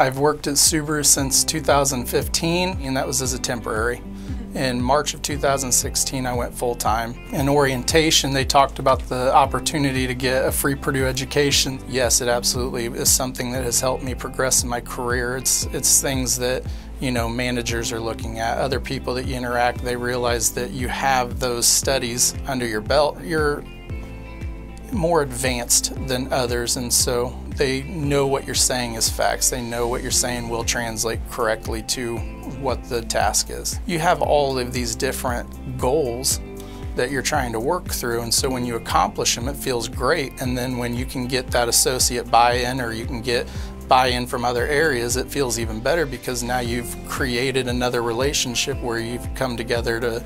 I've worked at Subaru since 2015, and that was as a temporary. In March of 2016, I went full-time. In orientation, they talked about the opportunity to get a free Purdue education. Yes, it absolutely is something that has helped me progress in my career. It's things that, you know, managers are looking at, other people that you interact, they realize that you have those studies under your belt. You're more advanced than others, and so they know what you're saying is facts. They know what you're saying will translate correctly to what the task is. You have all of these different goals that you're trying to work through, and so when you accomplish them, it feels great. And then when you can get that associate buy-in, or you can get buy-in from other areas, it feels even better, because now you've created another relationship where you've come together to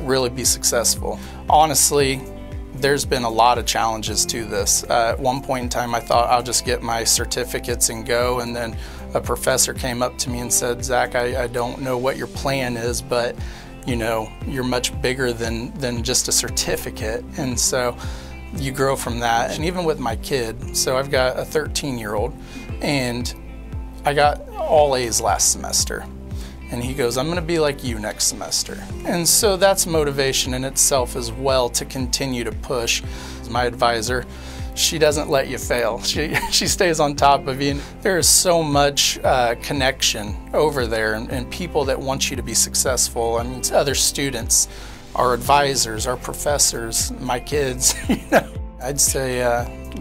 really be successful. Honestly, there's been a lot of challenges to this. At one point in time, I thought I'll just get my certificates and go, and then a professor came up to me and said, Zach, I don't know what your plan is, but you know, you're much bigger than just a certificate. And so you grow from that. And even with my kid, so I've got a 13-year-old, and I got all A's last semester. And he goes, I'm gonna be like you next semester. And so that's motivation in itself as well, to continue to push. My advisor, she doesn't let you fail. She stays on top of you. And there is so much connection over there, and people that want you to be successful. I mean, it's other students, our advisors, our professors, my kids. You know, I'd say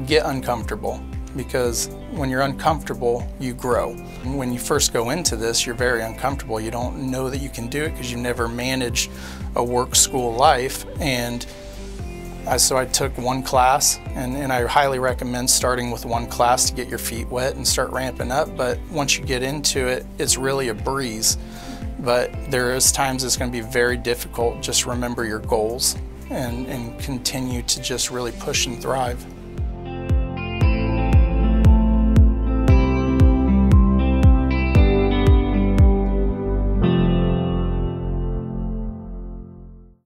get uncomfortable, because when you're uncomfortable, you grow. When you first go into this, you're very uncomfortable. You don't know that you can do it, because you never manage a work-school life. And so I took one class, and I highly recommend starting with one class to get your feet wet and start ramping up. But once you get into it, it's really a breeze. But there is times it's going to be very difficult. Just remember your goals and continue to just really push and thrive.